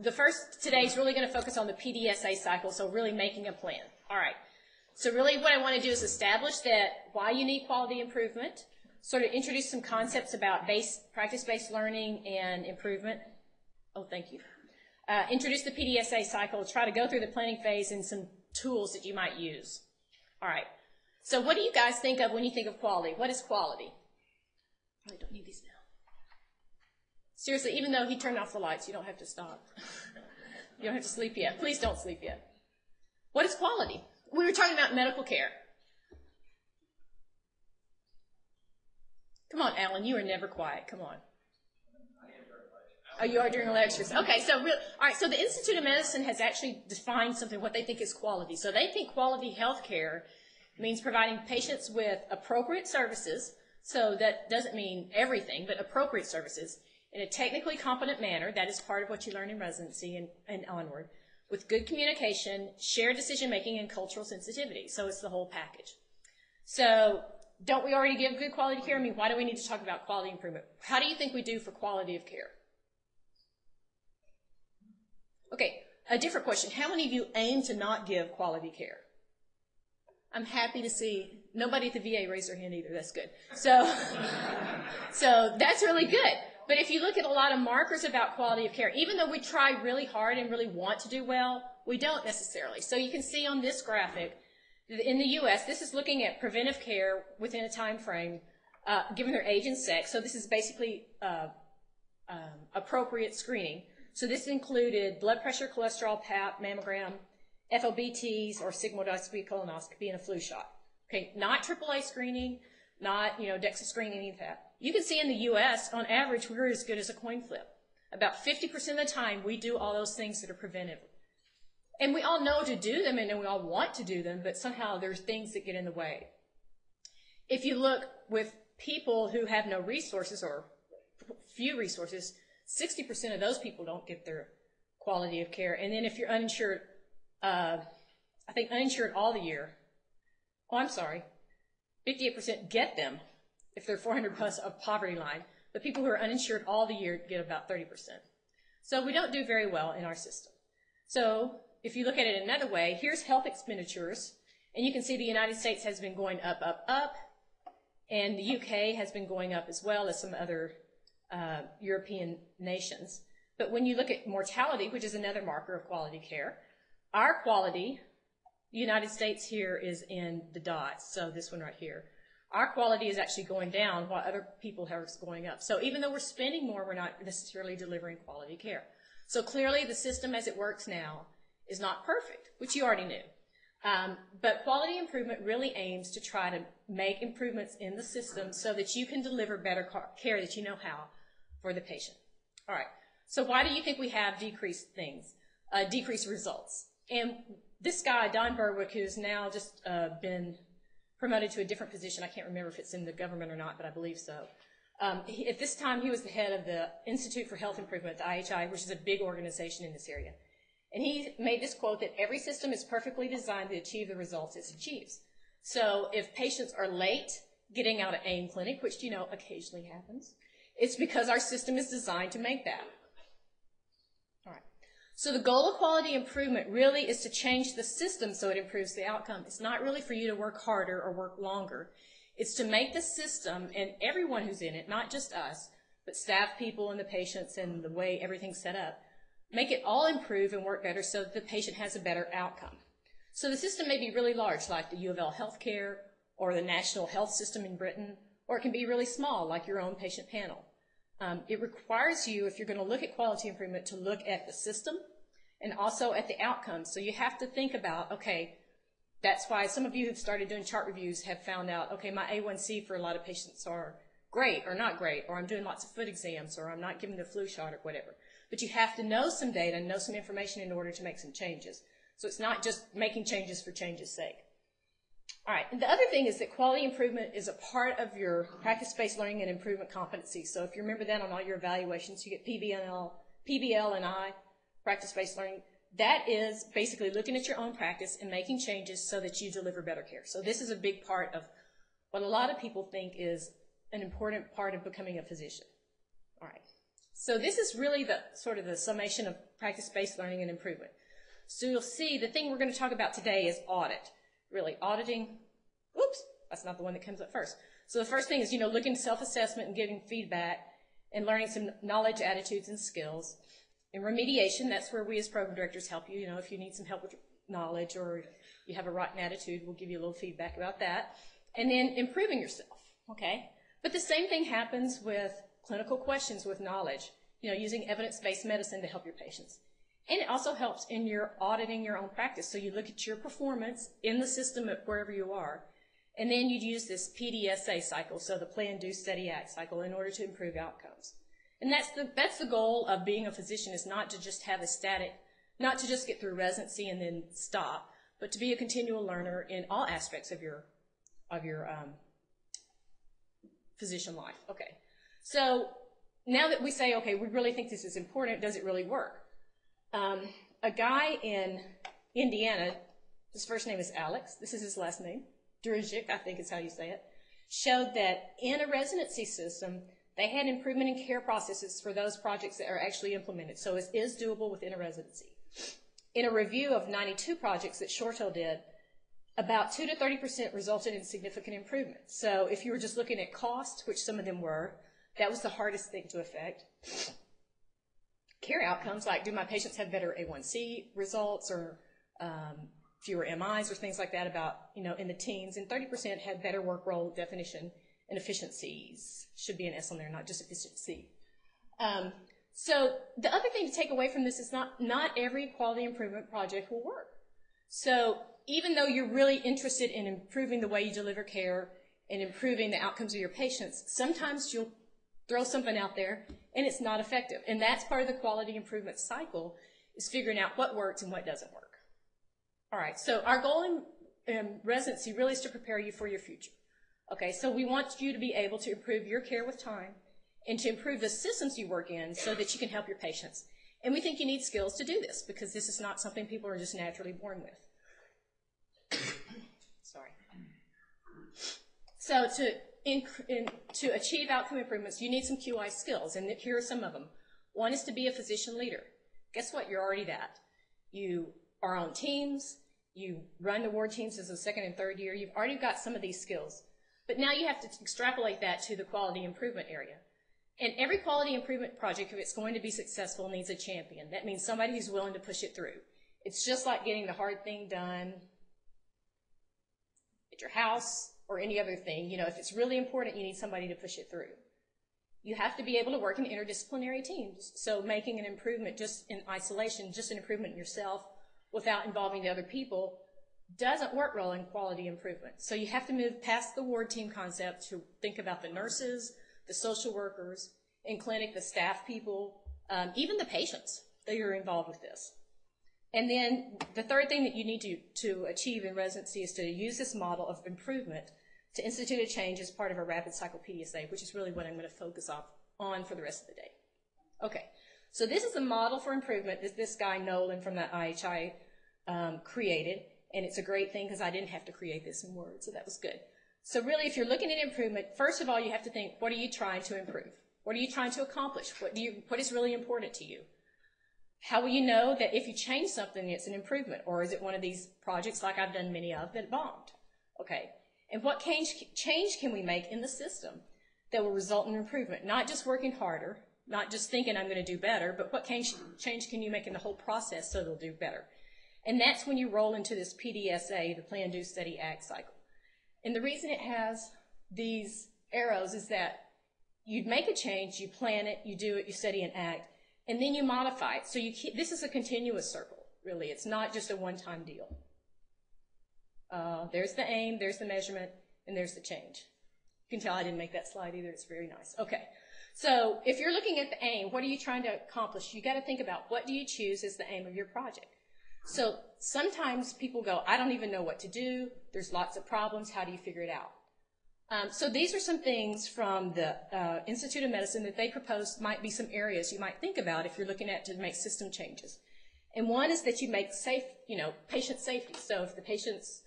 The first today is really going to focus on the PDSA cycle, so really making a plan. All right. So really what I want to do is establish that why you need quality improvement, sort of introduce some concepts about practice-based learning and improvement. Oh, thank you. Introduce the PDSA cycle, try to go through the planning phase and some tools that you might use. All right. So what do you guys think of when you think of quality? What is quality? Probably don't need these now. Seriously, even though he turned off the lights, you don't have to stop. You don't have to sleep yet. Please don't sleep yet. What is quality? We were talking about medical care. Come on, Alan, you are never quiet. Come on. Oh, you are during lectures. Okay, so all right. So the Institute of Medicine has actually defined something, what they think is quality. So they think quality healthcare means providing patients with appropriate services. So that doesn't mean everything, but appropriate services in a technically competent manner. That is part of what you learn in residency and onward, with good communication, shared decision-making, and cultural sensitivity. So it's the whole package. So don't we already give good quality care? I mean, why do we need to talk about quality improvement? How do you think we do for quality of care? Okay, a different question. How many of you aim to not give quality care? I'm happy to see nobody at the VA raised their hand either. That's good. So that's really good. But if you look at a lot of markers about quality of care, even though we try really hard and really want to do well, we don't necessarily. So you can see on this graphic, in the U.S., this is looking at preventive care within a time frame, given their age and sex. So this is basically appropriate screening. So this included blood pressure, cholesterol, Pap, mammogram, FOBTs, or sigmoidoscopy, colonoscopy, and a flu shot. Okay, not AAA screening, not DEXA screening, any of that. You can see in the U.S., on average, we're as good as a coin flip. About 50% of the time, we do all those things that are preventive. And we all know to do them, and we all want to do them, but somehow there's things that get in the way. If you look with people who have no resources or few resources, 60% of those people don't get their quality of care. And then if you're uninsured, I think uninsured all the year, oh, I'm sorry, 58% get them if they're 400 plus of poverty line. But people who are uninsured all the year get about 30%. So we don't do very well in our system. So if you look at it another way, here's health expenditures. And you can see the United States has been going up, up, up. And the UK has been going up as well as some other European nations. But when you look at mortality, which is another marker of quality care, our quality, the United States here is in the dots, so this one right here. Our quality is actually going down while other people are going up. So even though we're spending more, we're not necessarily delivering quality care. So clearly the system as it works now is not perfect, which you already knew. But quality improvement really aims to try to make improvements in the system so that you can deliver better care that you know how for the patient. All right, so why do you think we have decreased things, decreased results? And this guy, Don Berwick, who's now just been promoted to a different position. I can't remember if it's in the government or not, but I believe so. At this time, he was the head of the Institute for Health Improvement, the IHI, which is a big organization in this area. And he made this quote that every system is perfectly designed to achieve the results it achieves. So if patients are late getting out of AIM clinic, which, occasionally happens, it's because our system is designed to make that. All right. So the goal of quality improvement really is to change the system so it improves the outcome. It's not really for you to work harder or work longer. It's to make the system and everyone who's in it, not just us, but staff people and the patients and the way everything's set up, make it all improve and work better so that the patient has a better outcome. So the system may be really large, like the UofL Healthcare or the National Health System in Britain, or it can be really small, like your own patient panel. It requires you, if you're going to look at quality improvement, to look at the system and also at the outcomes. So you have to think about, okay, that's why some of you who've started doing chart reviews have found out, okay, my A1C for a lot of patients are great or not great, or I'm doing lots of foot exams, or I'm not giving the flu shot or whatever. But you have to know some data and know some information in order to make some changes. So it's not just making changes for change's sake. All right, and the other thing is that quality improvement is a part of your practice-based learning and improvement competency. So if you remember that on all your evaluations, you get PBL and I, practice-based learning. That is basically looking at your own practice and making changes so that you deliver better care. So this is a big part of what a lot of people think is an important part of becoming a physician. All right, So this is really the sort of the summation of practice-based learning and improvement. So you'll see the thing we're going to talk about today is audit. Really auditing, whoops, that's not the one that comes up first. So the first thing is, you know, looking at self-assessment and giving feedback and learning some knowledge, attitudes, and skills. And remediation, that's where we as program directors help you. You know, if you need some help with knowledge or you have a rotten attitude, we'll give you a little feedback about that. And then improving yourself, okay? But the same thing happens with clinical questions with knowledge, you know, using evidence-based medicine to help your patients. And it also helps in your auditing your own practice. So you look at your performance in the system at wherever you are, and then you'd use this PDSA cycle, so the plan, do, study, act cycle, in order to improve outcomes. And that's the goal of being a physician, is not to just have a static, not to just get through residency and then stop, but to be a continual learner in all aspects of your physician life. Okay, so now that we say, okay, we really think this is important, does it really work? A guy in Indiana, his first name is Alex, this is his last name, Drigic, I think is how you say it, showed that in a residency system, they had improvement in care processes for those projects that are actually implemented. So it is doable within a residency. In a review of 92 projects that Shortell did, about 2 to 30% resulted in significant improvement. So if you were just looking at cost, which some of them were, that was the hardest thing to affect. Care outcomes, like do my patients have better A1C results or fewer MIs or things like that, about, you know, in the teens, and 30% had better work role definition and efficiencies. Should be an S on there, not just efficiency. So the other thing to take away from this is not every quality improvement project will work. So even though you're really interested in improving the way you deliver care and improving the outcomes of your patients, sometimes you'll throw something out there and it's not effective. And that's part of the quality improvement cycle, is figuring out what works and what doesn't work. All right, so our goal in residency really is to prepare you for your future. Okay, so we want you to be able to improve your care with time and to improve the systems you work in so that you can help your patients. And we think you need skills to do this, because this is not something people are just naturally born with. Sorry. So to achieve outcome improvements, you need some QI skills, and here are some of them. One is to be a physician leader. Guess what? You're already that. You are on teams. You run the ward teams as a second and third year. You've already got some of these skills. But now you have to extrapolate that to the quality improvement area. And every quality improvement project, if it's going to be successful, needs a champion. That means somebody who's willing to push it through. It's just like getting the hard thing done at your house or any other thing. You know, if it's really important, you need somebody to push it through. You have to be able to work in interdisciplinary teams. So making an improvement just in isolation, just an improvement in yourself without involving the other people, doesn't work well in quality improvement. So you have to move past the ward team concept to think about the nurses, the social workers, in clinic, the staff people, even the patients that are involved with this. And then the third thing that you need to achieve in residency is to use this model of improvement to institute a change as part of a rapid cycle PDSA, which is really what I'm going to focus on for the rest of the day. Okay, so this is a model for improvement that this guy Nolan from the IHI created, and it's a great thing because I didn't have to create this in words, so that was good. So really, if you're looking at improvement, first of all, you have to think, what are you trying to improve? What are you trying to accomplish? What is really important to you? How will you know that if you change something, it's an improvement? Or is it one of these projects, like I've done many of, that bombed? Okay. And what change can we make in the system that will result in improvement? Not just working harder, not just thinking I'm going to do better, but what change can you make in the whole process so they'll do better? And that's when you roll into this PDSA, the Plan, Do, Study, Act cycle. And the reason it has these arrows is that you make a change, you plan it, you do it, you study and act, and then you modify it. So you keep, this is a continuous circle, really. It's not just a one-time deal. There's the aim, there's the measurement, and there's the change. You can tell I didn't make that slide either. It's very nice. Okay, so if you're looking at the aim, what are you trying to accomplish? You got to think about, what do you choose as the aim of your project? So sometimes people go, I don't even know what to do. There's lots of problems. How do you figure it out? So these are some things from the Institute of Medicine that they proposed might be some areas you might think about if you're looking at to make system changes. And one is that you make safe, you know, patient safety. So if the patient's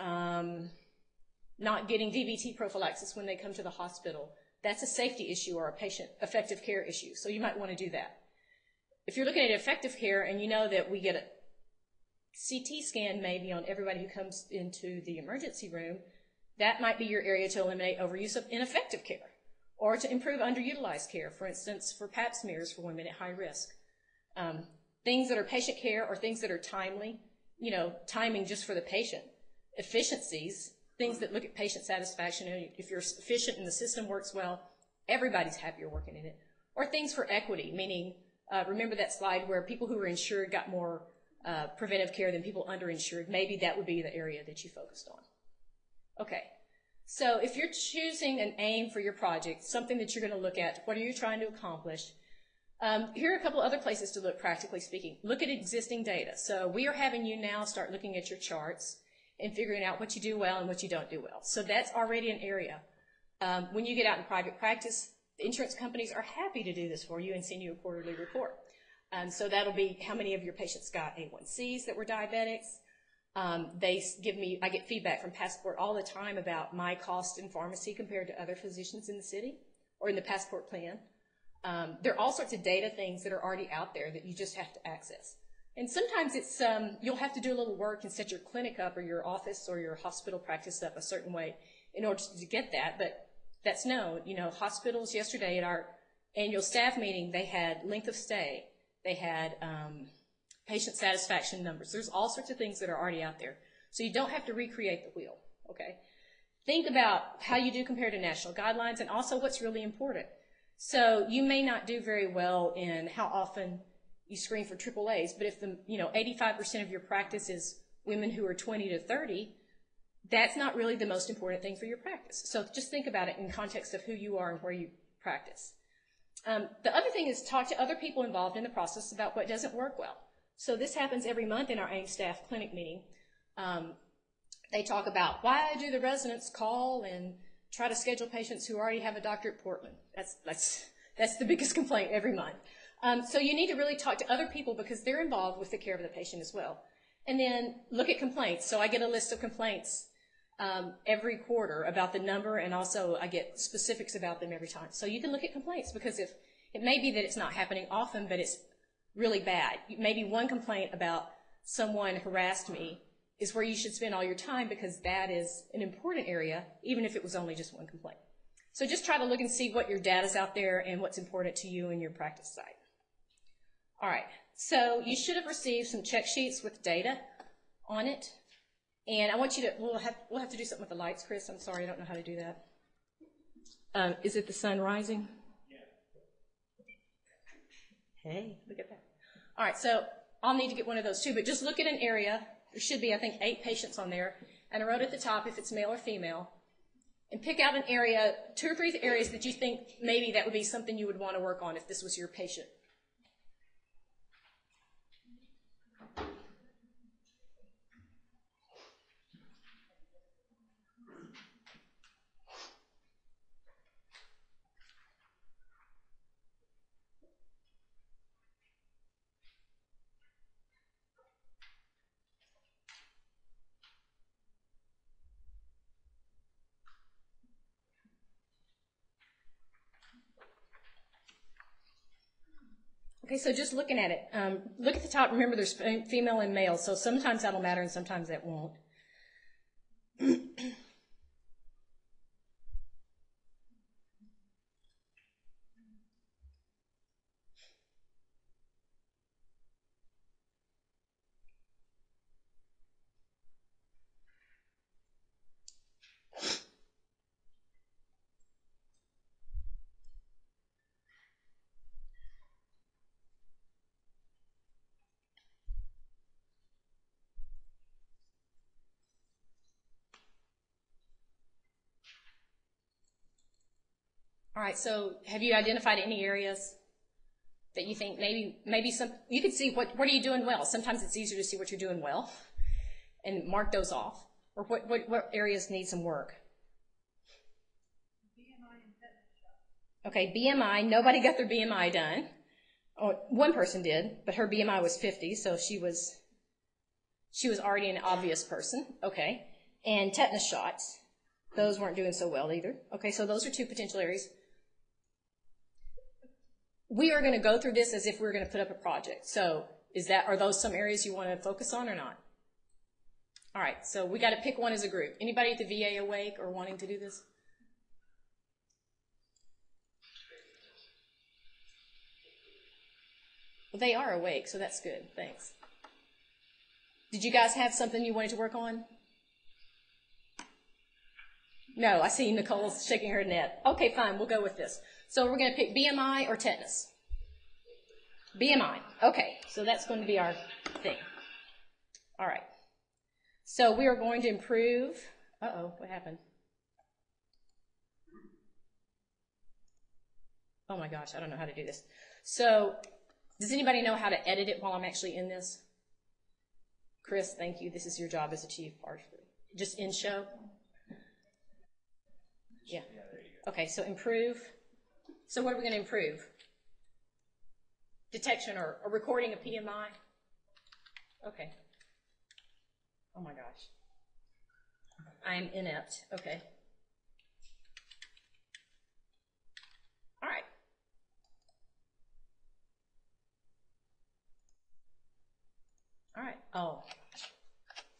not getting DVT prophylaxis when they come to the hospital, that's a safety issue or a patient effective care issue. So you might want to do that. If you're looking at effective care and you know that we get a CT scan maybe on everybody who comes into the emergency room, that might be your area to eliminate overuse of ineffective care or to improve underutilized care, for instance, for pap smears for women at high risk. Things that are patient care or things that are timely, you know, timing just for the patient. Efficiencies, things that look at patient satisfaction. If you're efficient and the system works well, everybody's happier working in it. Or things for equity, meaning, remember that slide where people who were insured got more preventive care than people underinsured. Maybe that would be the area that you focused on. Okay, so if you're choosing an aim for your project, something that you're going to look at, what are you trying to accomplish? Here are a couple other places to look, practically speaking. Look at existing data. So we are having you now start looking at your charts and figuring out what you do well and what you don't do well. So that's already an area. When you get out in private practice, the insurance companies are happy to do this for you and send you a quarterly report. So that'll be how many of your patients got A1Cs that were diabetics. I get feedback from Passport all the time about my cost in pharmacy compared to other physicians in the city or in the Passport plan. There are all sorts of data things that are already out there that you just have to access. And sometimes it's, you'll have to do a little work and set your clinic up or your office or your hospital practice up a certain way in order to get that, but that's known. You know, hospitals yesterday at our annual staff meeting, they had length of stay, they had, patient satisfaction numbers. There's all sorts of things that are already out there. So you don't have to recreate the wheel, okay? Think about how you do compared to national guidelines and also what's really important. So you may not do very well in how often you screen for AAAs, but if the 85% of your practice is women who are 20 to 30, that's not really the most important thing for your practice. So just think about it in context of who you are and where you practice. The other thing is talk to other people involved in the process about what doesn't work well. So this happens every month in our AIM staff clinic meeting. They talk about why do the residents call and try to schedule patients who already have a doctorate at Portland. That's the biggest complaint every month. So you need to really talk to other people because they're involved with the care of the patient as well. And then look at complaints. So I get a list of complaints every quarter about the number, and also I get specifics about them every time. So you can look at complaints because if it may be that it's not happening often, but it's really bad. Maybe one complaint about someone harassed me is where you should spend all your time because that is an important area, even if it was only just one complaint. So just try to look and see what your data's out there and what's important to you and your practice site. All right, so you should have received some check sheets with data on it. And I want you to, we'll have to do something with the lights, Chris. I'm sorry, I don't know how to do that. Is it the sun rising? Hey, look at that. All right, so I'll need to get one of those too, but just look at an area. There should be, I think, 8 patients on there. And I wrote at the top if it's male or female. And pick out an area, 2 or 3 areas that you think maybe that would be something you would want to work on if this was your patient. Okay, so just looking at it, look at the top. Remember, there's female and male, so sometimes that'll matter and sometimes that won't. All right, so have you identified any areas that you think maybe some, you can see what are you doing well? Sometimes it's easier to see what you're doing well and mark those off. Or what areas need some work? BMI and fitness shop. Okay, BMI, nobody got their BMI done. Oh, one person did, but her BMI was 50, so she was already an obvious person. Okay, and tetanus shots. Those weren't doing so well either. Okay, so those are 2 potential areas. we are going to go through this as if we're going to put up a project. So is that, are those some areas you want to focus on or not? All right, so we got to pick one as a group. Anybody at the VA awake or wanting to do this? Well, they are awake, so that's good. Thanks. Did you guys have something you wanted to work on? No, I see Nicole's shaking her head. Okay, fine, we'll go with this. So we're going to pick BMI or tetanus? BMI. Okay, so that's going to be our thing. All right. So we are going to improve. Uh-oh, what happened? Oh my gosh, I don't know how to do this. So does anybody know how to edit it while I'm actually in this? Chris, thank you. This is your job as a chief partially. Just in show? Yeah. Okay, so improve. So what are we going to improve? Detection or recording of PMI? Okay. Oh my gosh. I am inept. Okay. All right. All right. Oh,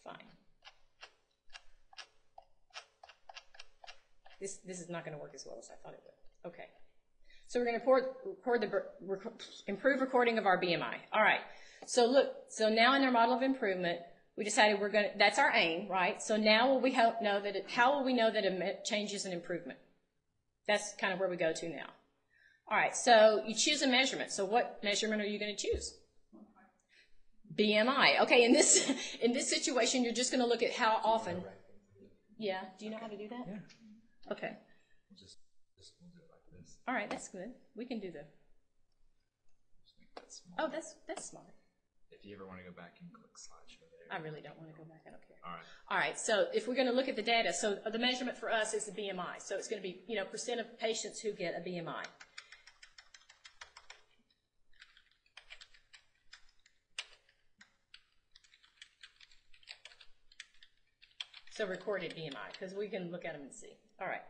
fine. This is not going to work as well as I thought it would. Okay. So we're going to improve recording of our BMI. All right. So look, so now in our model of improvement, we decided we're going to, that's our aim, right? So now will we know that, how will we know that a change is an improvement? That's kind of where we go to now. All right, so you choose a measurement. So what measurement are you going to choose? BMI. Okay, in this situation, you're just going to look at how often. Yeah, do you know how to do that? Yeah. Okay. All right, that's good. We can do the. Oh, that's smart. If you ever want to go back and click slideshow. I really don't want to go back. I don't care. All right. All right. So if we're going to look at the data, so the measurement for us is the BMI. So it's going to be, you know, percent of patients who get a BMI. So recorded BMI, because we can look at them and see. All right.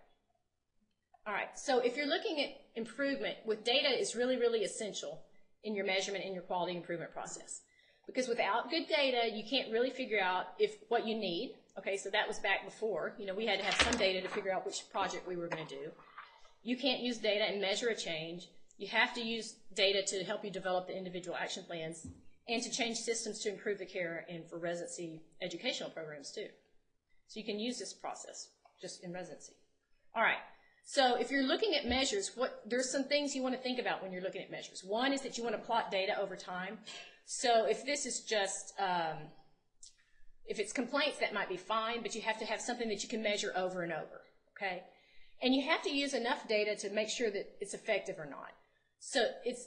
All right. So if you're looking at improvement with data, it's really, really essential in your measurement and your quality improvement process. Because without good data, you can't really figure out if what you need. Okay, so that was back before. You know, we had to have some data to figure out which project we were going to do. You can't use data and measure a change. You have to use data to help you develop the individual action plans and to change systems to improve the care and for residency educational programs too. So you can use this process just in residency. All right. So if you're looking at measures, there's some things you want to think about when you're looking at measures. One is that you want to plot data over time. So if this is just, if it's complaints, that might be fine, but you have to have something that you can measure over and over, okay? And you have to use enough data to make sure that it's effective or not. So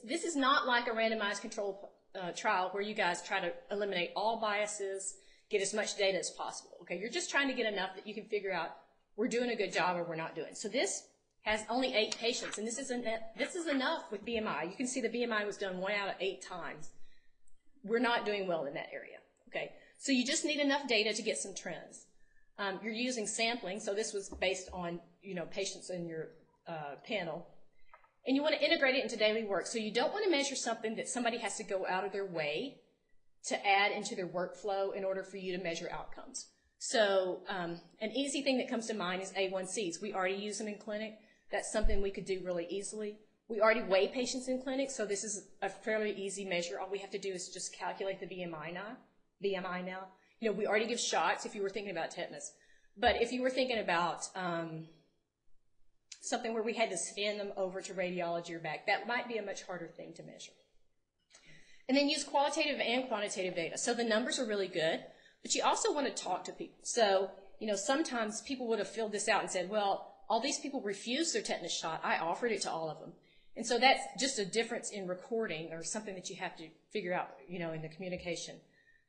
this is not like a randomized control trial where you guys try to eliminate all biases, get as much data as possible, okay? You're just trying to get enough that you can figure out we're doing a good job or we're not doing. So this has only 8 patients, and this is enough with BMI. You can see the BMI was done 1 out of 8 times. We're not doing well in that area, okay? So you just need enough data to get some trends. You're using sampling, so this was based on, you know, patients in your panel. And you want to integrate it into daily work. So you don't want to measure something that somebody has to go out of their way to add into their workflow in order for you to measure outcomes. So an easy thing that comes to mind is A1Cs. We already use them in clinic. That's something we could do really easily. We already weigh patients in clinic, so this is a fairly easy measure. All we have to do is just calculate the BMI now. You know, we already give shots if you were thinking about tetanus. But if you were thinking about something where we had to scan them over to radiology or back, that might be a much harder thing to measure. And then use qualitative and quantitative data. So the numbers are really good, but you also want to talk to people. So, you know, sometimes people would have filled this out and said, well, all these people refused their tetanus shot. I offered it to all of them. And so that's just a difference in recording or something that you have to figure out, you know, in the communication.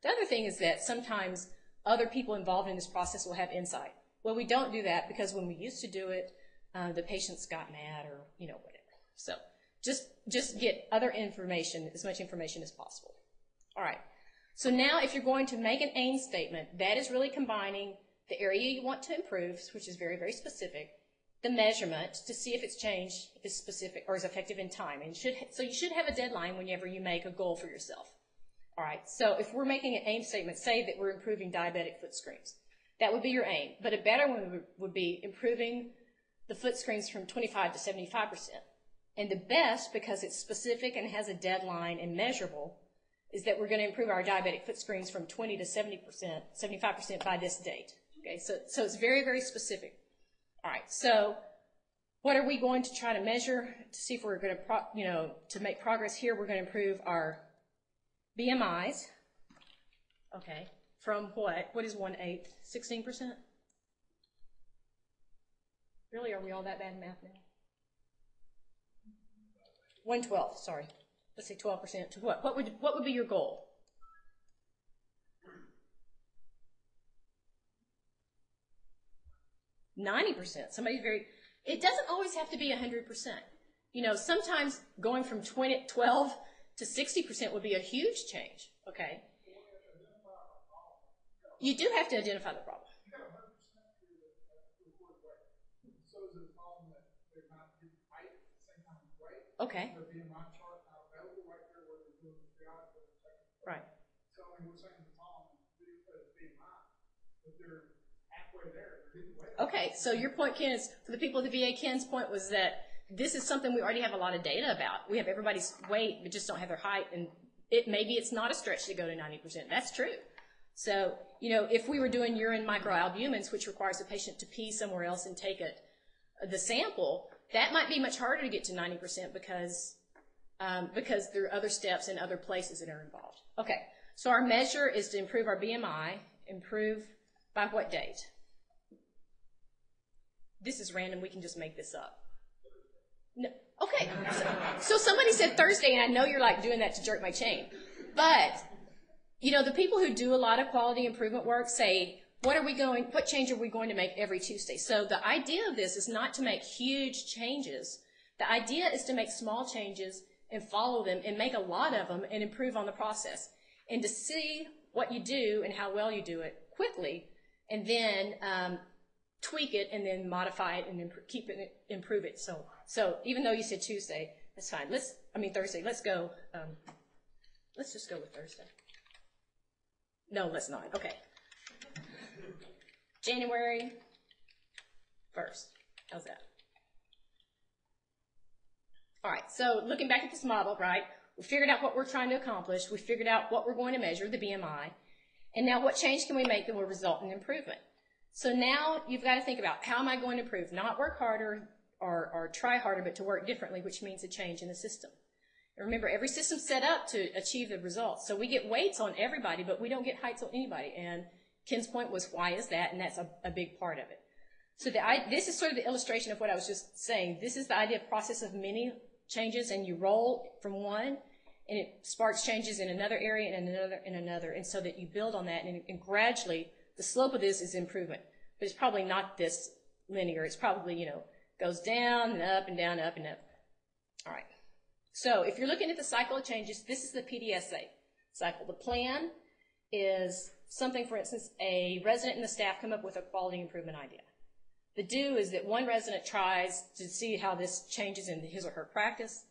The other thing is that sometimes other people involved in this process will have insight. Well, we don't do that because when we used to do it, the patients got mad or, you know, whatever. So just get other information, as much information as possible. All right. So now if you're going to make an aim statement, that is really combining the area you want to improve, which is very, very specific, the measurement to see if its change is specific or is effective in time. And so you should have a deadline whenever you make a goal for yourself. All right, so if we're making an aim statement, say that we're improving diabetic foot screens. That would be your aim, but a better one would be improving the foot screens from 25 to 75%. And the best, because it's specific and has a deadline and measurable, is that we're going to improve our diabetic foot screens from 20 to 70%, 75% by this date. Okay, so it's very, very specific. All right, so what are we going to try to measure to see if we're going to, to make progress here? We're going to improve our BMIs. Okay, from what? What is 1/8? 16%? Really, are we all that bad in math now? 1/12, sorry. Let's say 12% to what? What would be your goal? Somebody's very, it doesn't always have to be 100%. You know, sometimes going from 12 to 60% would be a huge change, okay? You do have to identify the problem. Okay. Right. So we're saying the problem is BMI, but they're halfway there. Okay, so your point, Ken, is for the people at the VA, Ken's point was that this is something we already have a lot of data about. We have everybody's weight, but just don't have their height, and maybe it's not a stretch to go to 90%. That's true. So, you know, if we were doing urine microalbumins, which requires the patient to pee somewhere else and take the sample, that might be much harder to get to 90% because there are other steps and other places that are involved. Okay, so our measure is to improve our BMI. Improve by what date? This is random. We can just make this up. No. Okay, so somebody said Thursday, and I know you're like doing that to jerk my chain. But, you know, the people who do a lot of quality improvement work say, what change are we going to make every Tuesday? So the idea of this is not to make huge changes. The idea is to make small changes and follow them and make a lot of them and improve on the process and to see what you do and how well you do it quickly and then tweak it and then modify it and keep it, improve it. So even though you said Tuesday, that's fine. Thursday, let's go. Let's just go with Thursday. No, let's not. Okay. January 1st. How's that? All right, so looking back at this model, right, we figured out what we're trying to accomplish. We figured out what we're going to measure, the BMI. And now what change can we make that will result in improvement? So now you've got to think about, how am I going to improve? Not work harder or try harder, but to work differently, which means a change in the system. And remember, every system's set up to achieve the results. So we get weights on everybody, but we don't get heights on anybody. And Ken's point was, why is that? And that's a big part of it. So this is sort of the illustration of what I was just saying. This is the idea of process of many changes, and you roll from one, and it sparks changes in another area and another and another, and so that you build on that, and gradually the slope of this is improvement. But it's probably not this linear. It's probably, you know, goes down and up and down, up and up. All right. So if you're looking at the cycle of changes, this is the PDSA cycle. The plan is something, for instance, a resident and the staff come up with a quality improvement idea. The do is that one resident tries to see how this changes in his or her practice,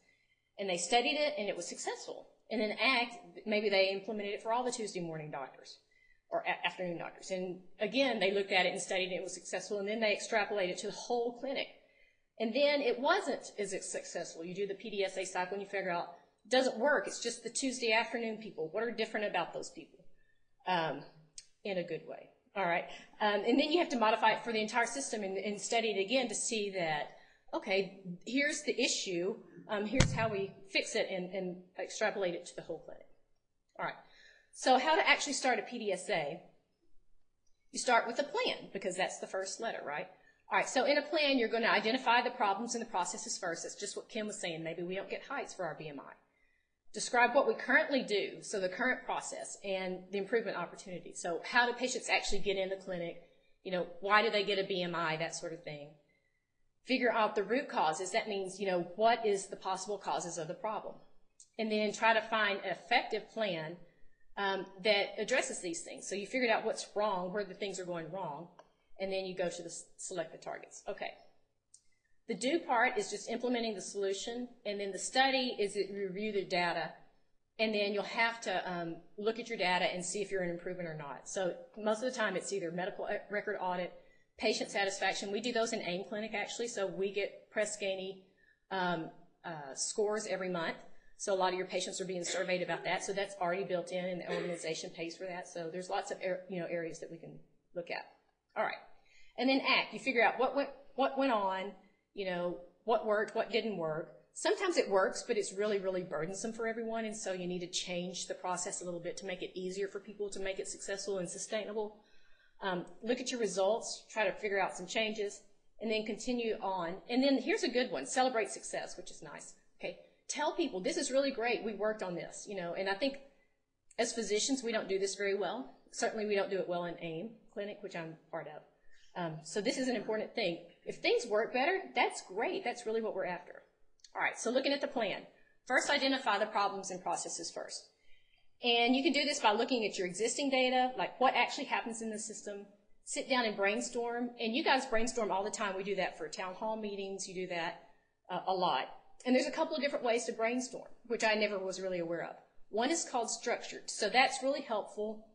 and they studied it, and it was successful. And then act, maybe they implemented it for all the Tuesday morning doctors or afternoon doctors. And again, they looked at it and studied it, and it was successful, and then they extrapolated it to the whole clinic. And then it wasn't as successful. You do the PDSA cycle, and you figure out, it doesn't work. It's just the Tuesday afternoon people. What are different about those people? In a good way. All right. And then you have to modify it for the entire system and study it again to see that, okay, here's the issue. Here's how we fix it and extrapolate it to the whole clinic. All right. So how to actually start a PDSA? You start with a plan because that's the first letter, right? All right. So in a plan, you're going to identify the problems and the processes first. That's just what Kim was saying. Maybe we don't get heights for our BMI. Describe what we currently do, so the current process and the improvement opportunity. So how do patients actually get in the clinic? You know, why do they get a BMI, that sort of thing. Figure out the root causes. That means, you know, what is the possible causes of the problem? And then try to find an effective plan that addresses these things. So you figured out what's wrong, where the things are going wrong, and then you go to select the targets. Okay. The do part is just implementing the solution, and then the study is that you review the data, and then you'll have to look at your data and see if you're an improvement or not. So most of the time it's either medical record audit, patient satisfaction. We do those in AIM Clinic actually, so we get Press Ganey scores every month. So a lot of your patients are being surveyed about that. So that's already built in, and the organization pays for that. So there's lots of areas that we can look at. All right, and then act. You figure out what went on, what worked, what didn't work. Sometimes it works, but it's really, really burdensome for everyone, and so you need to change the process a little bit to make it easier for people, to make it successful and sustainable. Look at your results, try to figure out some changes, and then continue on. And then here's a good one: celebrate success, which is nice. Okay, tell people this is really great. We worked on this, And I think as physicians, we don't do this very well. Certainly, we don't do it well in AIM Clinic, which I'm part of. So this is an important thing. If things work better, that's great. That's really what we're after. All right, so looking at the plan. First, identify the problems and processes first. And you can do this by looking at your existing data, like what actually happens in the system. Sit down and brainstorm. And you guys brainstorm all the time. We do that for town hall meetings. You do that a lot. And there's a couple of different ways to brainstorm, which I never was really aware of. One is called structured. So that's really helpful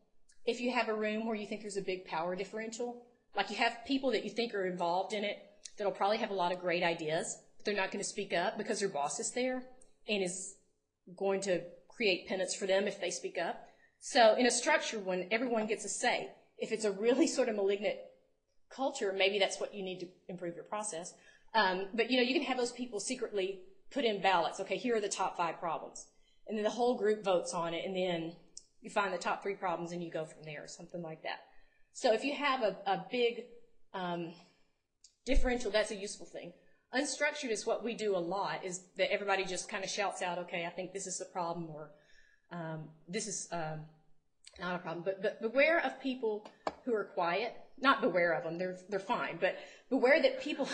if you have a room where you think there's a big power differential. Like you have people that you think are involved in it that'll probably have a lot of great ideas. They're not going to speak up because their boss is there and is going to create penance for them if they speak up. So in a structured one, everyone gets a say. If it's a really sort of malignant culture, maybe that's what you need to improve your process. But you can have those people secretly put in ballots. Okay, here are the top 5 problems. And then the whole group votes on it, and then you find the top 3 problems and you go from there, or something like that. So if you have a big differential, that's a useful thing. Unstructured is what we do a lot, is that everybody just kind of shouts out, okay, I think this is the problem, or this is not a problem. But beware of people who are quiet. Not beware of them, they're fine, but beware that people,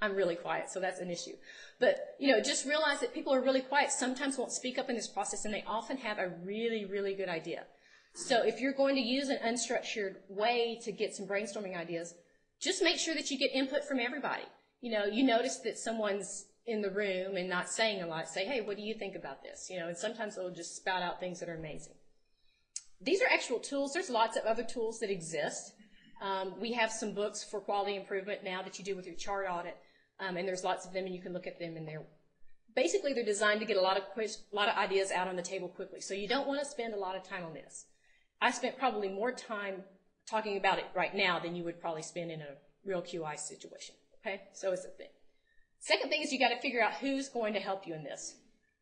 I'm really quiet, so that's an issue. But, just realize that people are really quiet, sometimes won't speak up in this process, and they often have a really, really good idea. So if you're going to use an unstructured way to get some brainstorming ideas, just make sure that you get input from everybody. You notice that someone's in the room and not saying a lot. Say, hey, what do you think about this? And sometimes they'll just spout out things that are amazing. These are actual tools. There's lots of other tools that exist. We have some books for quality improvement now that you do with your chart audit, and there's lots of them, and you can look at them in there. Basically, they're designed to get a lot of ideas out on the table quickly, so you don't want to spend a lot of time on this. I spent probably more time talking about it right now than you would probably spend in a real QI situation, okay? So it's a thing. Second thing is you got to figure out who's going to help you in this.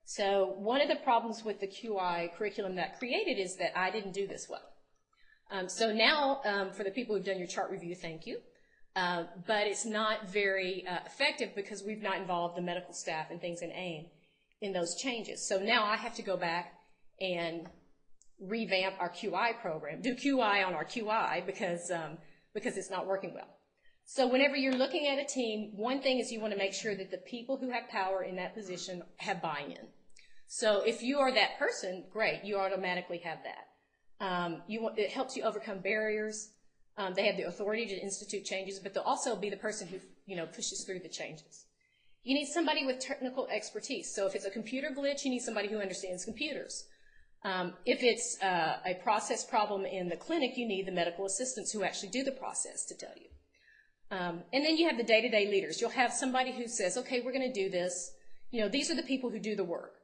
So one of the problems with the QI curriculum that I created is that I didn't do this well. So now, for the people who've done your chart review, thank you, but it's not very effective because we've not involved the medical staff and things in AIM in those changes. So now I have to go back and revamp our QI program, do QI on our QI because it's not working well. So whenever you're looking at a team, one thing is you want to make sure that the people who have power in that position have buy-in. So if you are that person, great, you automatically have that. It helps you overcome barriers. They have the authority to institute changes, but they'll also be the person who pushes through the changes. You need somebody with technical expertise. So if it's a computer glitch, you need somebody who understands computers. If it's a process problem in the clinic, you need the medical assistants who actually do the process to tell you. And then you have the day-to-day leaders. You'll have somebody who says, okay, we're going to do this. These are the people who do the work.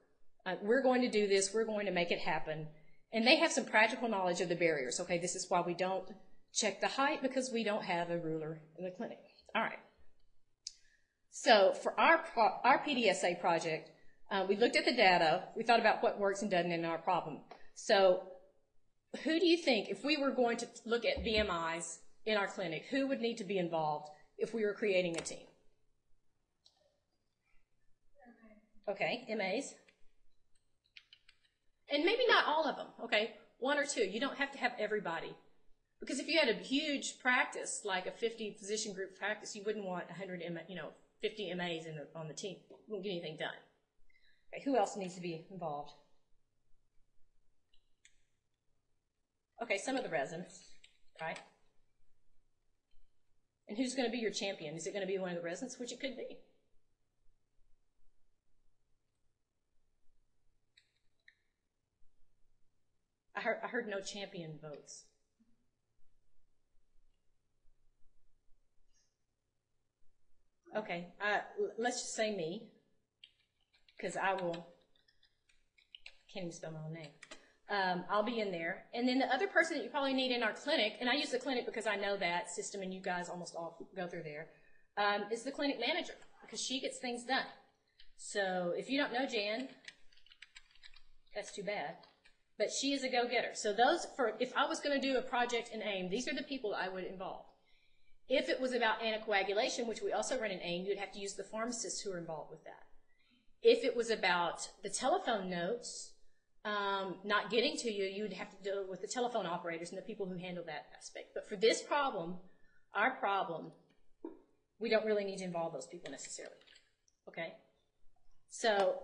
We're going to do this. We're going to make it happen. And they have some practical knowledge of the barriers. Okay, this is why we don't check the height, because we don't have a ruler in the clinic. All right. So for our PDSA project, we looked at the data, we thought about what works and doesn't in our problem. So who do you think, if we were going to look at BMIs in our clinic, who would need to be involved if we were creating a team? Okay, MAs. And maybe not all of them, okay? 1 or 2. You don't have to have everybody. Because if you had a huge practice, like a 50 physician group practice, you wouldn't want 50 MAs on the team. You wouldn't get anything done. Okay, who else needs to be involved? Okay, some of the residents, right? And who's going to be your champion? Is it going to be one of the residents? Which it could be. I heard no champion votes. Okay, let's just say me, because can't even spell my own name. I'll be in there. And then the other person that you probably need in our clinic, and I use the clinic because I know that system and you guys almost all go through there, is the clinic manager, because she gets things done. So if you don't know Jan, that's too bad. But she is a go-getter. So if I was going to do a project in AIM, these are the people that I would involve. If it was about anticoagulation, which we also run in AIM, you'd have to use the pharmacists who are involved with that. If it was about the telephone notes not getting to you, you'd have to deal with the telephone operators and the people who handle that aspect. But for this problem, our problem, we don't really need to involve those people necessarily. Okay? So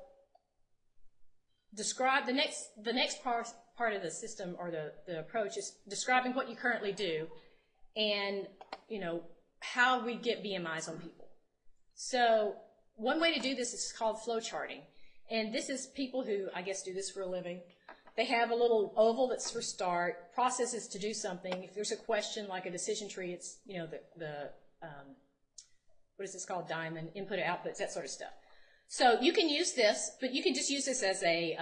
describe the next part of the system, or the approach, is describing what you currently do and, you know, how we get BMIs on people. So one way to do this is called flow charting. And this is people who, I guess, do this for a living. They have a little oval that's for start, processes to do something. If there's a question like a decision tree, it's, you know, what is this called, diamond, input or outputs, that sort of stuff. So you can use this, but you can just use this as a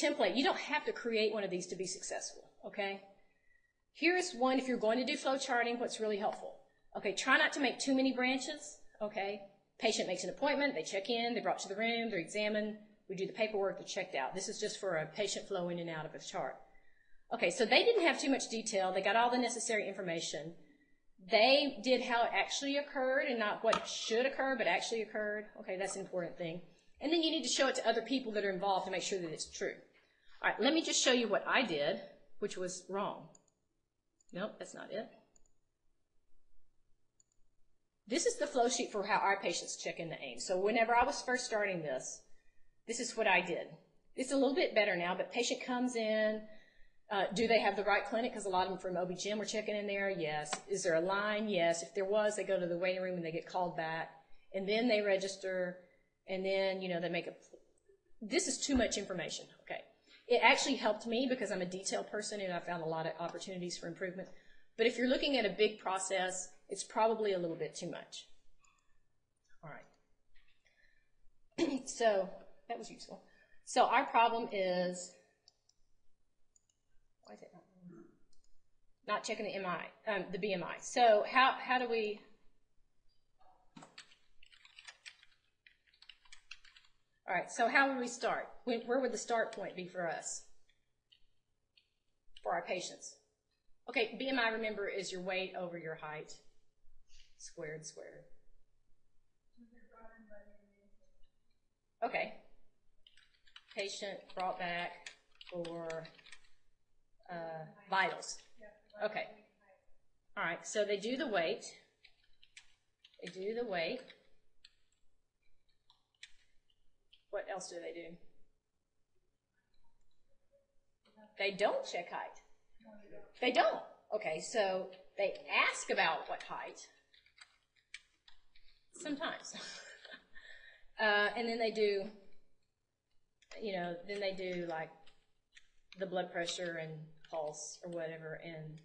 template. You don't have to create one of these to be successful, okay? Here's one, if you're going to do flow charting, what's really helpful. Okay, try not to make too many branches, okay? Patient makes an appointment, they check in, they're brought to the room, they're examined, we do the paperwork, they're checked out. This is just for a patient flow in and out of a chart. Okay, so they didn't have too much detail, they got all the necessary information. They did how it actually occurred and not what should occur, but actually occurred. Okay, that's an important thing. And then you need to show it to other people that are involved to make sure that it's true. All right, let me just show you what I did, which was wrong. Nope, that's not it. This is the flow sheet for how our patients check in the AIM. So whenever I was first starting this, this is what I did. It's a little bit better now, but patient comes in. Do they have the right clinic? Because a lot of them from OB-GYN were checking in there. Yes. Is there a line? Yes. If there was, they go to the waiting room and they get called back. And then they register. And then, you know, they make a... This is too much information. Okay. It actually helped me because I'm a detail person and I found a lot of opportunities for improvement. But if you're looking at a big process, it's probably a little bit too much. All right. So that was useful. So our problem is... Why is it not checking the MI, the BMI? So how do we? All right. So how would we start? Where would the start point be for us? For our patients? Okay. BMI, remember, is your weight over your height squared. Okay. Patient brought back for. Vitals. Okay. All right. So they do the weight. They do the weight. What else do they do? They don't check height. They don't. Okay. So they ask about what height. Sometimes. And then they do, you know, then they do like the blood pressure and pulse or whatever, and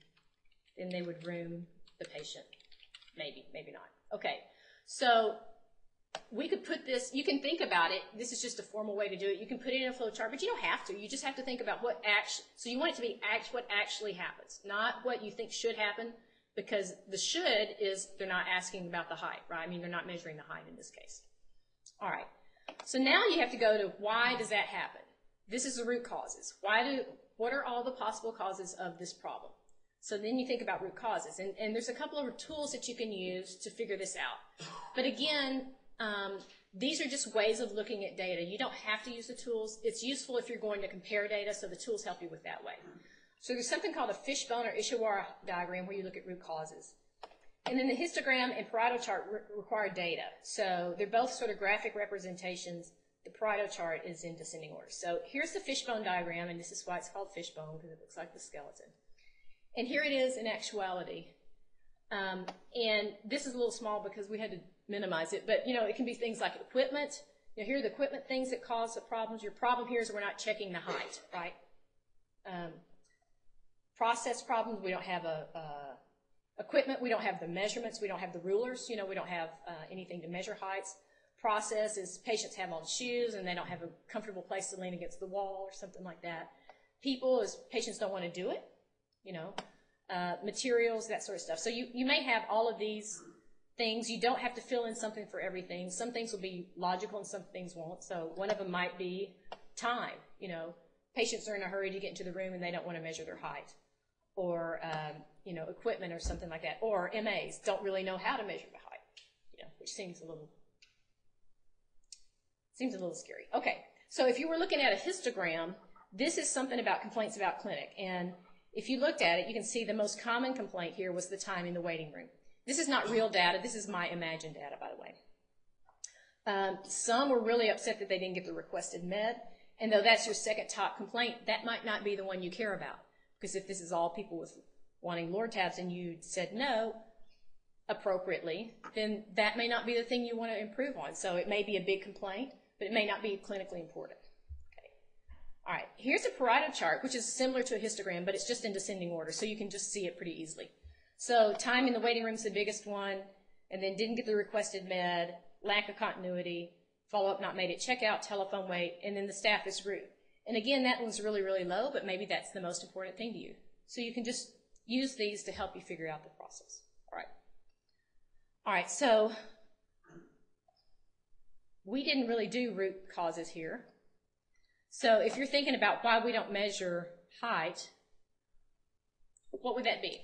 then they would room the patient. Maybe, maybe not. Okay, so we could put this, you can think about it, this is just a formal way to do it, you can put it in a flow chart, but you don't have to, you just have to think about what actually, so you want it to be what actually happens, not what you think should happen, because the should is they're not asking about the height, right? I mean, they're not measuring the height in this case. All right, so now you have to go to why does that happen? This is the root causes. What are all the possible causes of this problem? So then you think about root causes. And there's a couple of tools that you can use to figure this out. But again, these are just ways of looking at data. You don't have to use the tools. It's useful if you're going to compare data, so the tools help you with that way. So there's something called a fishbone or Ishikawa diagram where you look at root causes. And then the histogram and Pareto chart require data. So they're both sort of graphic representations. The Pareto chart is in descending order. So here's the fishbone diagram, and this is why it's called fishbone, because it looks like the skeleton. And here it is in actuality. And this is a little small because we had to minimize it, but you know, it can be things like equipment. Now, here are the equipment things that cause the problems. Your problem here is we're not checking the height, right? Process problems, we don't have equipment, we don't have the measurements, we don't have the rulers, you know, we don't have anything to measure heights. Process is patients have on shoes and they don't have a comfortable place to lean against the wall or something like that. People is patients don't want to do it, you know. Materials, that sort of stuff. So you may have all of these things. You don't have to fill in something for everything. Some things will be logical and some things won't. So one of them might be time, you know. Patients are in a hurry to get into the room and they don't want to measure their height. Or, you know, equipment or something like that. Or MAs don't really know how to measure the height, you know, which seems a little scary. Okay, so if you were looking at a histogram, this is something about complaints about clinic. And if you looked at it, you can see the most common complaint here was the time in the waiting room. This is not real data. This is my imagined data, by the way. Some were really upset that they didn't get the requested med. And though that's your second top complaint, that might not be the one you care about. Because if this is all people with wanting Lord tabs and you said no appropriately, then that may not be the thing you want to improve on. So it may be a big complaint, but it may not be clinically important. Okay. All right, here's a Pareto chart, which is similar to a histogram, but it's just in descending order, so you can just see it pretty easily. So time in the waiting room is the biggest one, and then didn't get the requested med, lack of continuity, follow-up not made at checkout, telephone wait, and then the staff is rude. And again, that one's really, really low, but maybe that's the most important thing to you. So you can just use these to help you figure out the process. All right. All right, so we didn't really do root causes here. So if you're thinking about why we don't measure height, what would that be?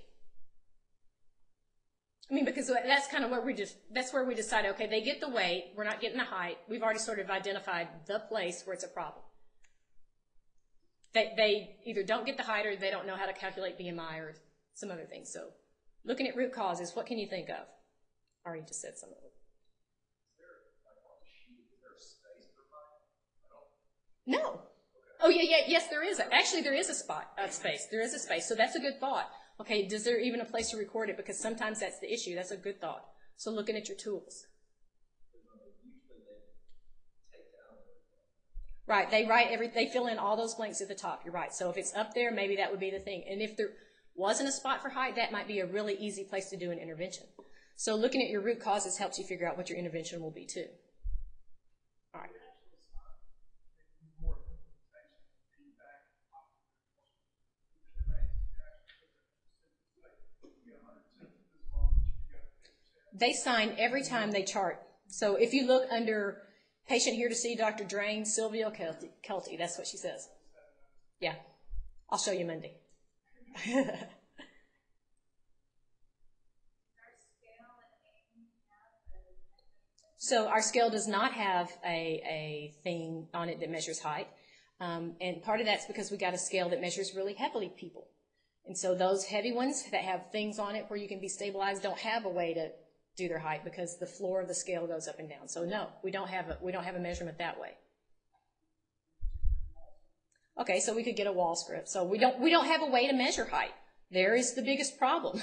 I mean, because that's kind of what we just, that's where we decide, okay, they get the weight, we're not getting the height. We've already sort of identified the place where it's a problem. They either don't get the height or they don't know how to calculate BMI or some other things. So looking at root causes, what can you think of? I already just said some of it. No. Oh, yeah, yeah, yes, there is. Actually, there is a spot, space. There is a space. So that's a good thought. Okay, does there even a place to record it? Because sometimes that's the issue. That's a good thought. So looking at your tools. Right, they write they fill in all those blanks at the top. You're right. So if it's up there, maybe that would be the thing. And if there wasn't a spot for height, that might be a really easy place to do an intervention. So looking at your root causes helps you figure out what your intervention will be too. All right. They sign every time they chart. So if you look under patient here to see Dr. Drain, Sylvia Kelty, that's what she says. Yeah, I'll show you Monday. So our scale does not have a thing on it that measures height. And part of that's because we got a scale that measures really heavily people. And so those heavy ones that have things on it where you can be stabilized don't have a way to do their height because the floor of the scale goes up and down. So no, we don't have a measurement that way. Okay, so we could get a wall script. So we don't have a way to measure height. There is the biggest problem.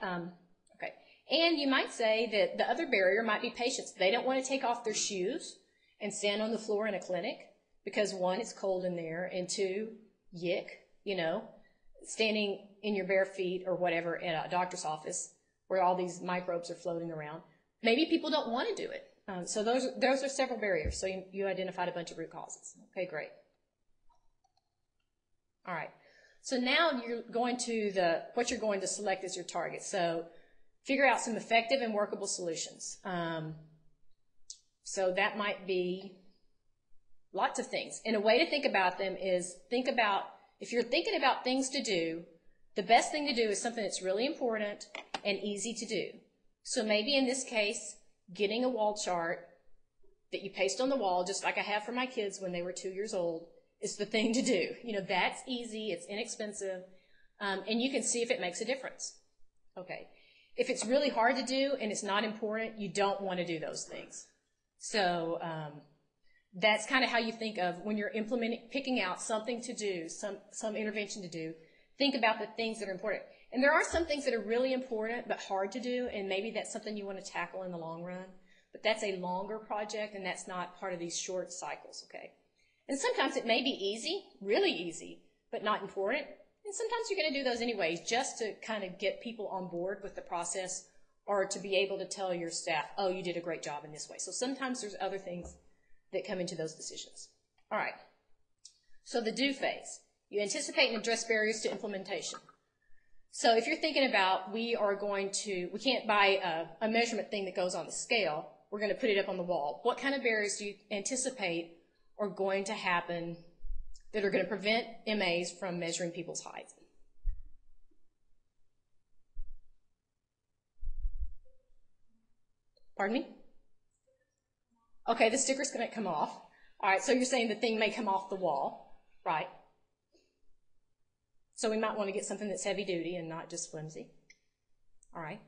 Okay, and you might say that the other barrier might be patients. They don't want to take off their shoes and stand on the floor in a clinic because one, it's cold in there, and two, yick, you know, standing in your bare feet or whatever at a doctor's office where all these microbes are floating around. Maybe people don't want to do it. So those are several barriers. So you identified a bunch of root causes. Okay, great. All right. So now you're going to what you're going to select as your target. So figure out some effective and workable solutions. So that might be lots of things. And a way to think about them is think about, if you're thinking about things to do, the best thing to do is something that's really important and easy to do. So maybe in this case, getting a wall chart that you paste on the wall, just like I have for my kids when they were 2 years old, is the thing to do. You know, that's easy, it's inexpensive, and you can see if it makes a difference. Okay. If it's really hard to do and it's not important, you don't want to do those things. So that's kind of how you think of when you're implementing, picking out something to do, some intervention to do. Think about the things that are important. And there are some things that are really important but hard to do, and maybe that's something you want to tackle in the long run. But that's a longer project, and that's not part of these short cycles, okay? And sometimes it may be easy, really easy, but not important. And sometimes you're going to do those anyways just to kind of get people on board with the process or to be able to tell your staff, oh, you did a great job in this way. So sometimes there's other things that come into those decisions. All right. So the do phase. You anticipate and address barriers to implementation. So if you're thinking about we can't buy a measurement thing that goes on the scale. We're going to put it up on the wall. What kind of barriers do you anticipate are going to happen that are going to prevent MAs from measuring people's heights? Pardon me? Okay, the sticker's going to come off. All right, so you're saying the thing may come off the wall, right? So we might want to get something that's heavy duty and not just flimsy. All right.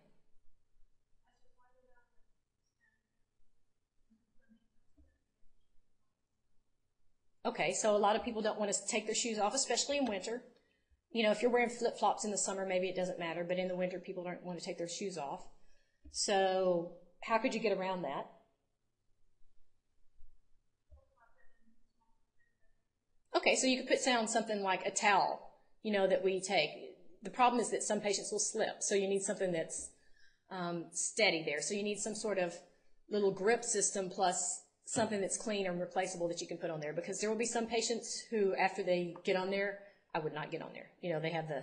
Okay, so a lot of people don't want to take their shoes off, especially in winter. You know, if you're wearing flip-flops in the summer, maybe it doesn't matter, but in the winter, people don't want to take their shoes off. So how could you get around that? Okay, so you could put down something like a towel, you know, that we take. The problem is that some patients will slip, so you need something that's steady there. So you need some sort of little grip system plus something that's clean and replaceable that you can put on there, because there will be some patients who, after they get on there, I would not get on there. You know, they have the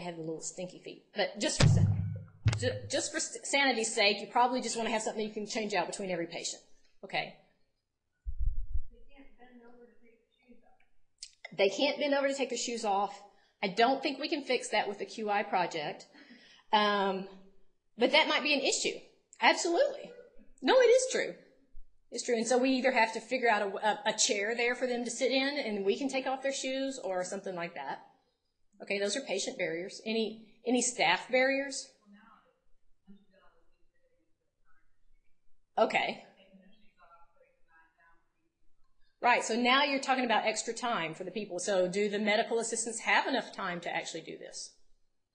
little stinky feet. But just for sanity's sake, you probably just want to have something you can change out between every patient. Okay. They can't bend over to take their shoes off. I don't think we can fix that with the QI project, but that might be an issue. Absolutely. No, it is true. It's true, and so we either have to figure out a chair there for them to sit in, and we can take off their shoes or something like that. Okay, those are patient barriers. Any staff barriers? Okay. Right, so now you're talking about extra time for the people. So do the medical assistants have enough time to actually do this?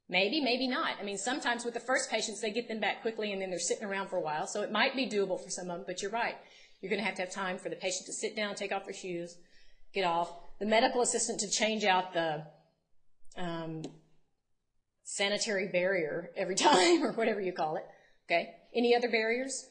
Maybe, maybe not. I mean, sometimes with the first patients, they get them back quickly, and then they're sitting around for a while, so it might be doable for some of them, but you're right. You're going to have time for the patient to sit down, take off their shoes, get off. The medical assistant to change out the sanitary barrier every time or whatever you call it. Okay. Any other barriers?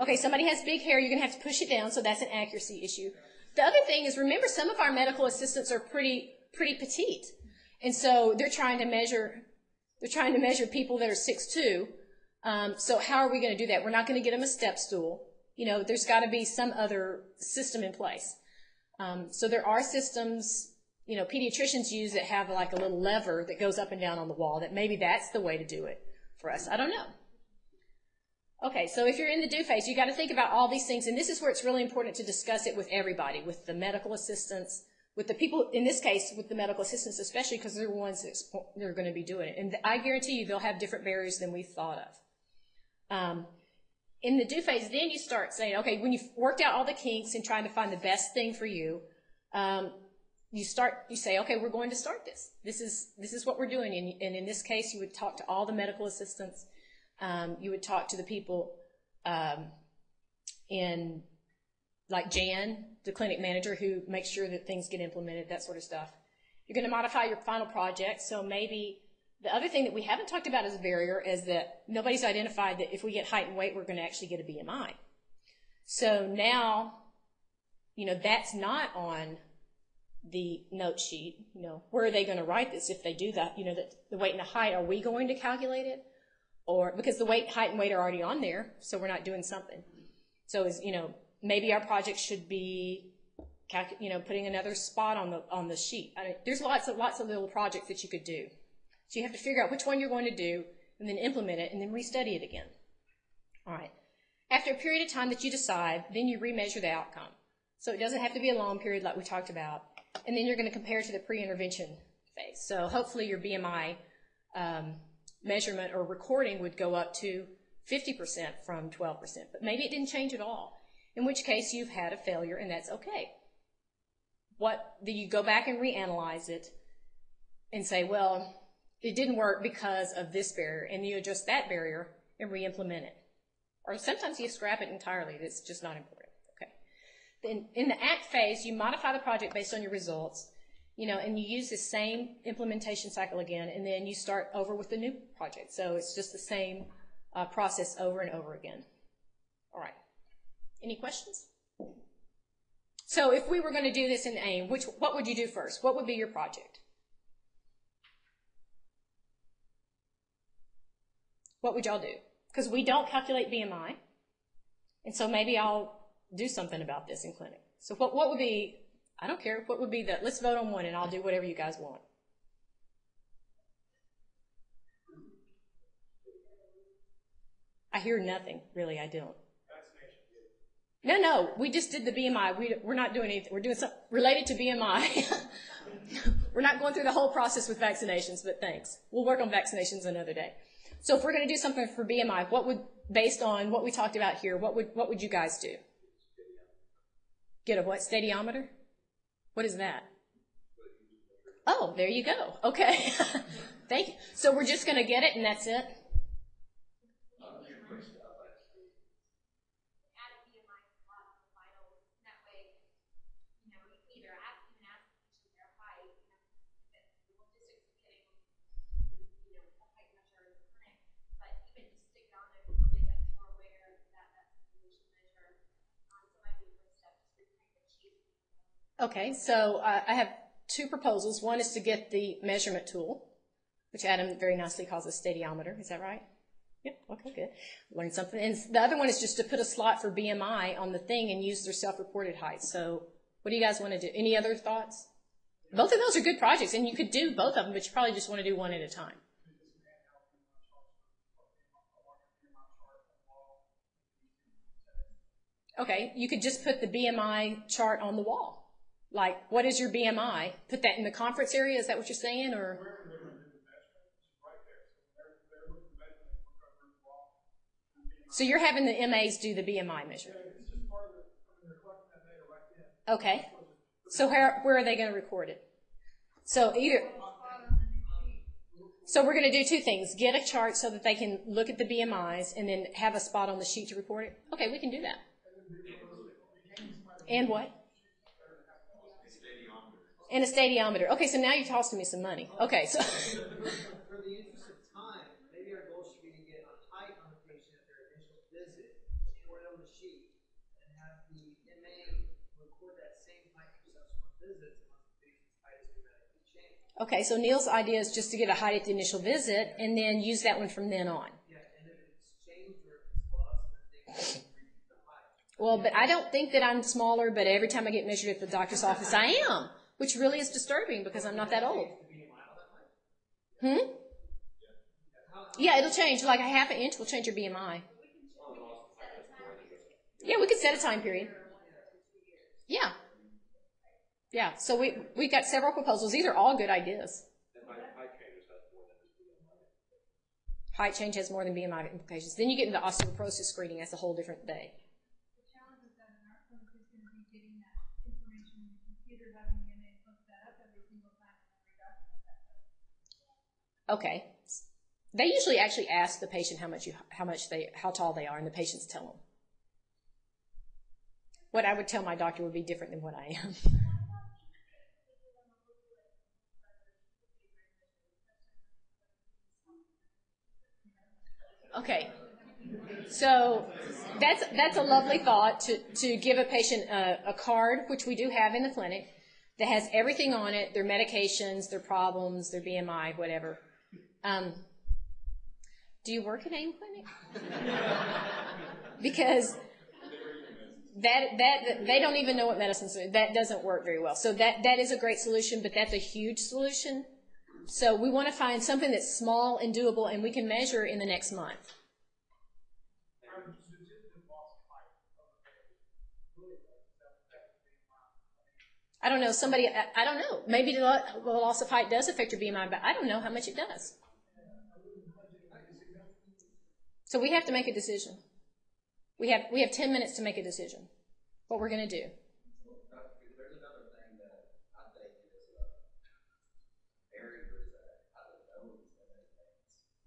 Okay, somebody has big hair. You're going to have to push it down, so that's an accuracy issue. The other thing is, remember, some of our medical assistants are pretty petite. And so they're trying to measure people that are 6'2". So how are we going to do that? We're not going to get them a step stool. You know, there's got to be some other system in place. So there are systems, you know, pediatricians use that have like a little lever that goes up and down on the wall, that maybe that's the way to do it for us. I don't know. Okay, so if you're in the do phase, you got to think about all these things, and this is where it's really important to discuss it with everybody, with the medical assistants, with the people, in this case, with the medical assistants especially, because they're the ones that are going to be doing it. And I guarantee you they'll have different barriers than we thought of. In the do phase, then you start saying, okay, when you've worked out all the kinks and trying to find the best thing for you, you say, okay, we're going to start this. This is what we're doing, and in this case, you would talk to all the medical assistants. You would talk to the people in, like Jan, the clinic manager, who makes sure that things get implemented, that sort of stuff. You're going to modify your final project, so maybe the other thing that we haven't talked about as a barrier is that nobody's identified that if we get height and weight, we're going to actually get a BMI. So now, you know, that's not on the note sheet. You know, where are they going to write this if they do that? You know, the weight and the height, are we going to calculate it? Or because the weight, height, and weight are already on there, so we're not doing something. So maybe our project should be, putting another spot on the sheet. There's lots of little projects that you could do. So you have to figure out which one you're going to do, and then implement it, and then restudy it again. All right. After a period of time that you decide, then you remeasure the outcome. So it doesn't have to be a long period like we talked about. And then you're going to compare it to the pre-intervention phase. So hopefully your BMI measurement or recording would go up to 50% from 12%, but maybe it didn't change at all. in which case you've had a failure and that's okay. You go back and reanalyze it and say, well, it didn't work because of this barrier, and you adjust that barrier and re-implement it. Or sometimes you scrap it entirely, it's just not important, okay? Then in the ACT phase, you modify the project based on your results, and you use the same implementation cycle again, and then you start over with the new project. So it's just the same process over and over again. All right, any questions? So if we were going to do this in AIM, what would you do first? What would be your project? What would y'all do? Because we don't calculate BMI, and so maybe I'll do something about this in clinic. So what would be, I don't care, what would be the, let's vote on one and I'll do whatever you guys want. I hear nothing, really, I don't. No, we just did the BMI. We're not doing anything. We're doing something related to BMI. We're not going through the whole process with vaccinations, but thanks. We'll work on vaccinations another day. So if we're going to do something for BMI, based on what we talked about here, what would you guys do? Get a what? Stadiometer? What is that? Oh, there you go. Okay. Thank you. So we're just going to get it, and that's it? Okay, so I have two proposals. One is to get the measurement tool, which Adam very nicely calls a stadiometer. Is that right? Yep, okay, good. Learned something. And the other one is just to put a slot for BMI on the thing and use their self-reported height. So what do you guys want to do? Any other thoughts? Both of those are good projects, and you could do both of them, but you probably just want to do one at a time. Okay, you could just put the BMI chart on the wall. Like, what is your BMI? Put that in the conference area, is that what you're saying? Or? So you're having the MAs do the BMI measure? Okay. So where are they going to record it? So so we're going to do two things. Get a chart so that they can look at the BMIs and then have a spot on the sheet to report it? Okay, we can do that. And what? And a stadiometer. Okay, so now you're tossing me some money. Okay, so. For the interest of time, maybe our goal should be to get a height on the patient at their initial visit, report it on the sheet, and have the MA record that same height for subsequent visits unless the patient's height is dramatically changed. Okay, so Neil's idea is just to get a height at the initial visit and then use that one from then on. Yeah, and if it's changed or if it's lost, then they can repeat the height. Well, but I don't think that I'm smaller, but every time I get measured at the doctor's office, I am. Which really is disturbing because I'm not that old. Yeah, it'll change. Like a half an inch will change your BMI. Yeah, we could set a time period. Yeah. Yeah, so we've got several proposals. These are all good ideas. Height change has more than BMI implications. Then you get into osteoporosis screening. That's a whole different day. Okay. They usually actually ask the patient how tall they are, and the patients tell them. What I would tell my doctor would be different than what I am. Okay. So that's a lovely thought to give a patient a card, which we do have in the clinic, that has everything on it: their medications, their problems, their BMI, whatever. Do you work at AIM Clinic? Because that they don't even know what medicines are. That doesn't work very well. So that is a great solution, but that's a huge solution. So we want to find something that's small and doable, and we can measure in the next month. I don't know. I don't know. Maybe the loss of height does affect your BMI, but I don't know how much it does. So we have to make a decision. We have 10 minutes to make a decision. what we're going to do.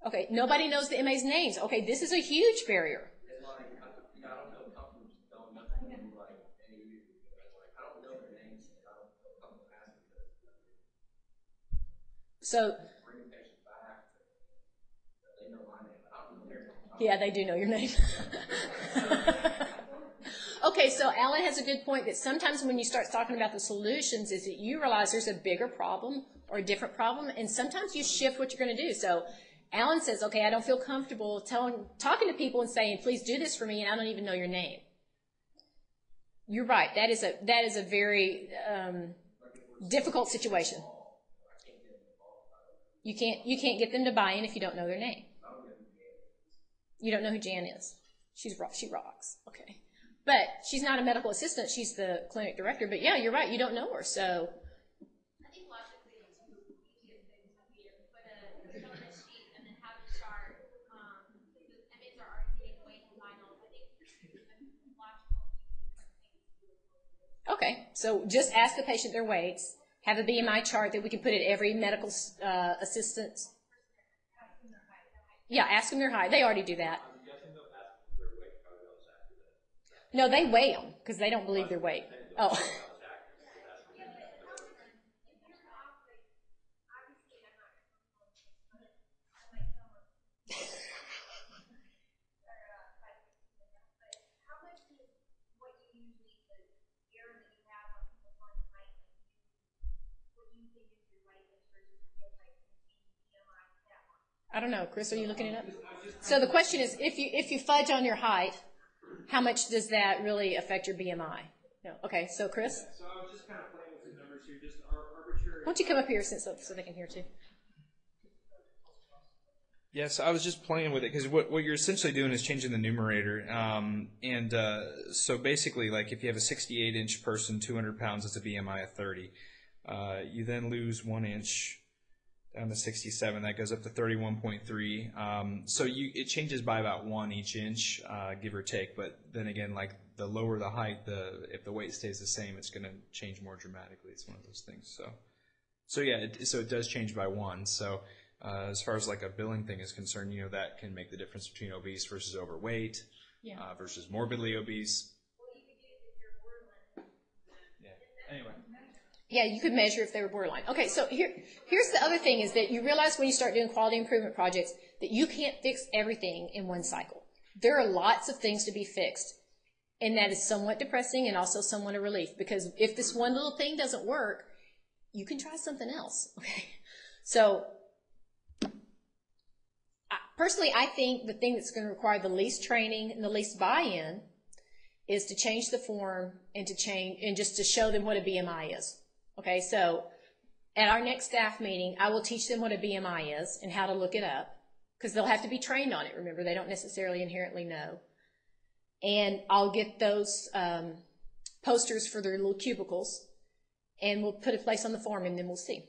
Okay, nobody knows the MA's names. Okay, this is a huge barrier. So, yeah, they do know your name. Okay, so Alan has a good point that sometimes when you start talking about the solutions is that you realize there's a bigger problem or a different problem, and sometimes you shift what you're going to do. So Alan says, okay, I don't feel comfortable talking to people and saying, please do this for me, and I don't even know your name. You're right. That is a very difficult situation. You can't get them to buy in if you don't know their name. You don't know who Jan is. She rocks. Okay, but she's not a medical assistant. She's the clinic director. But yeah, you're right. You don't know her, so. Okay, so just ask the patient their weights, have a BMI chart that we can put at every medical assistant's. Yeah, ask them their height. They already do that. I'm guessing they'll ask their weight probably else after that. No, they weigh them because they don't believe their weight. Oh. I don't know, Chris, are you looking it up? So the question is, if you fudge on your height, how much does that really affect your BMI? No. Okay, so Chris? Yeah, so I was just kind of playing with the numbers here, just arbitrary. Why don't you come up here so they can hear too? Yes, I was just playing with it because what you're essentially doing is changing the numerator. So basically, like if you have a 68-inch person, 200 pounds, it's a BMI of 30. You then lose 1 inch. On the 67, that goes up to 31.3. So it changes by about 1 each inch, give or take. But then again, like the lower the height, if the weight stays the same, it's going to change more dramatically. It's one of those things. So it does change by 1. So as far as like a billing thing is concerned, you know that can make the difference between obese versus overweight, yeah. Versus morbidly obese. Well, you could do it if you're borderline. Yeah. Anyway. Yeah, you could measure if they were borderline. Okay, so here's the other thing is that you realize when you start doing quality improvement projects that you can't fix everything in one cycle. There are lots of things to be fixed, and that is somewhat depressing and also somewhat a relief because if this one little thing doesn't work, you can try something else. Okay, so personally, I think the thing that's going to require the least training and the least buy-in is to change the form and just to show them what a BMI is. Okay, so at our next staff meeting, I will teach them what a BMI is and how to look it up because they'll have to be trained on it. Remember, they don't necessarily inherently know. And I'll get those posters for their little cubicles, and we'll put a place on the form, and then we'll see.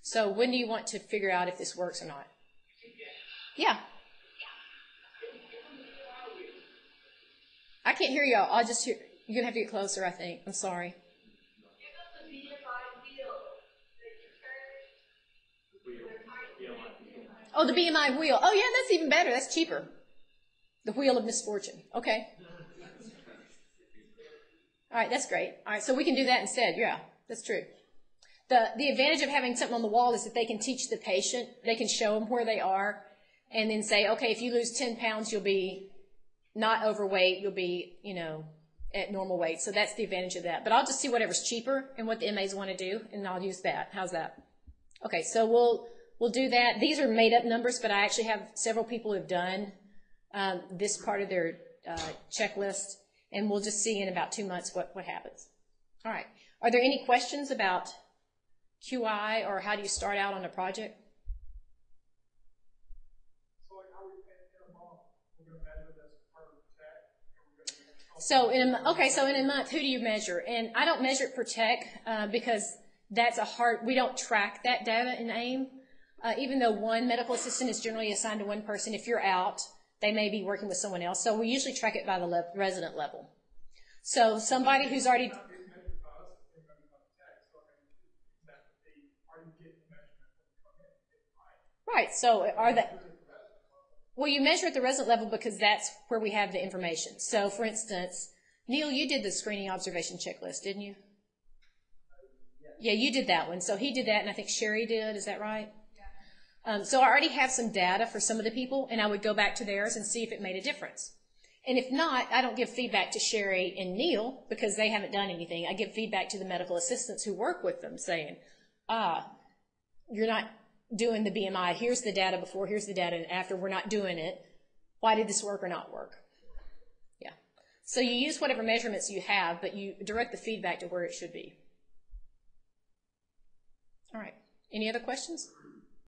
So when do you want to figure out if this works or not? Yeah. I can't hear y'all. I'll just hear. You're going to have to get closer, I think. I'm sorry. Oh, the BMI wheel. Oh, yeah, that's even better. That's cheaper. The wheel of misfortune. Okay. All right, that's great. All right, so we can do that instead. Yeah, that's true. The advantage of having something on the wall is that they can teach the patient. They can show them where they are and then say, okay, if you lose 10 pounds, you'll be not overweight. You'll be, at normal weight. So that's the advantage of that. But I'll just see whatever's cheaper and what the MAs want to do, and I'll use that. How's that? Okay, so we'll do that. These are made-up numbers, but I actually have several people who have done this part of their checklist, and we'll just see in about 2 months what happens. All right. Are there any questions about QI or how do you start out on a project? So in a month, who do you measure? And I don't measure it per check because that's we don't track that data in AIM. Even though one medical assistant is generally assigned to one person, if you're out, they may be working with someone else. So we usually track it by the resident level. So somebody who's already... Right, so are they... Well, you measure at the resident level because that's where we have the information. So, for instance, Neil, you did the screening observation checklist, didn't you? Yeah, you did that one. So he did that, and I think Sherry did. Is that right? Yeah. So I already have some data for some of the people, and I would go back to theirs and see if it made a difference. And if not, I don't give feedback to Sherry and Neil because they haven't done anything. I give feedback to the medical assistants who work with them saying, you're not doing the BMI. Here's the data before, here's the data after. We're not doing it. Why did this work or not work? Yeah. So you use whatever measurements you have, but you direct the feedback to where it should be. All right. Any other questions?